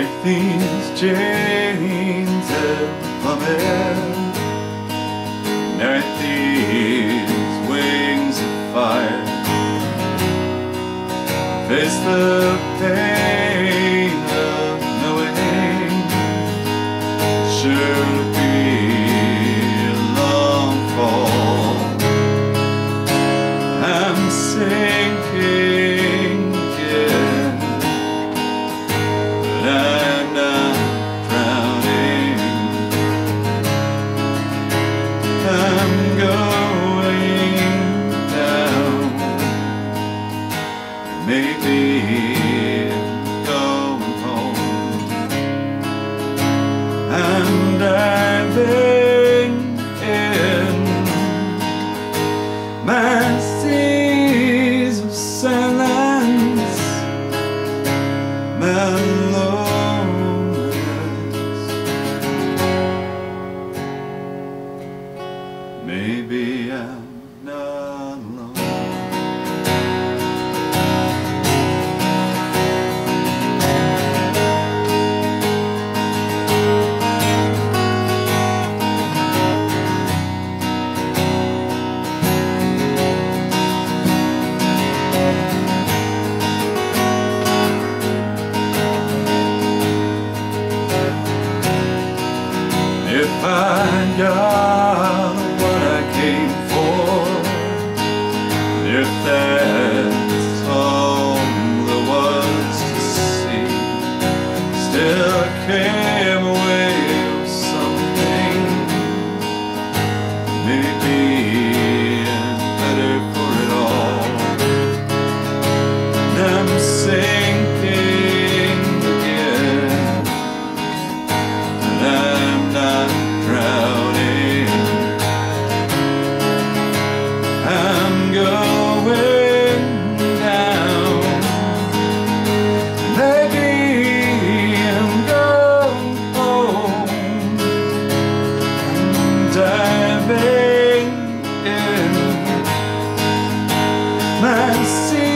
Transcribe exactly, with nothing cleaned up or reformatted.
everything's changed for me. Earth is wings of fire. Face the pain of knowing. Sure to be a long fall. I'm sinking. Maybe I'm going home, I'm diving in my seas of silence, my loneliness. Maybe I'm not alone. If I got what I came for, if that's all there was to see, still I came away with something. Maybe I'm better for it all. And I'm sinking again, and I'm not drowning. I'm going down. Maybe I'm going home. I'm diving in my sea.